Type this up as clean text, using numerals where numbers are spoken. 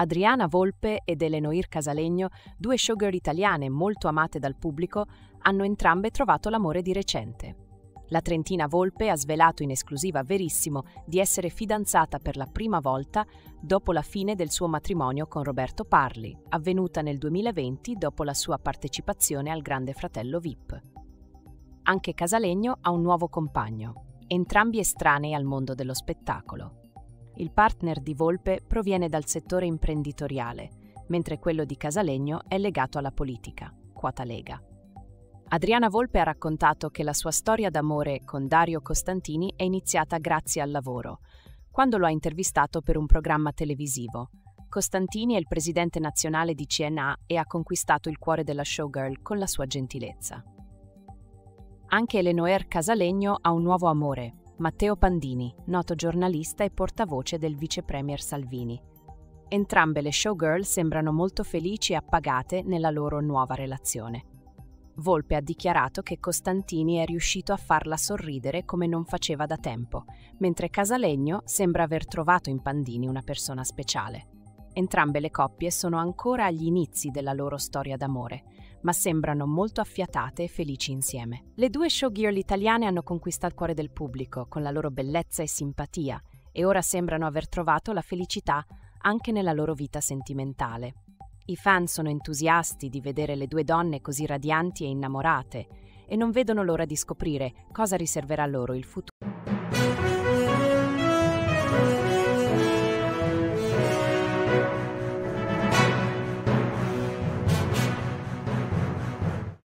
Adriana Volpe ed Elenoire Casalegno, due showgirl italiane molto amate dal pubblico, hanno entrambe trovato l'amore di recente. La trentina Volpe ha svelato in esclusiva a Verissimo di essere fidanzata per la prima volta dopo la fine del suo matrimonio con Roberto Parli, avvenuta nel 2020 dopo la sua partecipazione al Grande Fratello Vip. Anche Casalegno ha un nuovo compagno, entrambi estranei al mondo dello spettacolo. Il partner di Volpe proviene dal settore imprenditoriale, mentre quello di Casalegno è legato alla politica, Quota Lega. Adriana Volpe ha raccontato che la sua storia d'amore con Dario Costantini è iniziata grazie al lavoro, quando lo ha intervistato per un programma televisivo. Costantini è il presidente nazionale di CNA e ha conquistato il cuore della showgirl con la sua gentilezza. Anche Elenoire Casalegno ha un nuovo amore, Matteo Pandini, noto giornalista e portavoce del vicepremier Salvini. Entrambe le showgirl sembrano molto felici e appagate nella loro nuova relazione. Volpe ha dichiarato che Costantini è riuscito a farla sorridere come non faceva da tempo, mentre Casalegno sembra aver trovato in Pandini una persona speciale. Entrambe le coppie sono ancora agli inizi della loro storia d'amore, ma sembrano molto affiatate e felici insieme. Le due showgirl italiane hanno conquistato il cuore del pubblico con la loro bellezza e simpatia e ora sembrano aver trovato la felicità anche nella loro vita sentimentale. I fan sono entusiasti di vedere le due donne così radianti e innamorate e non vedono l'ora di scoprire cosa riserverà loro il futuro.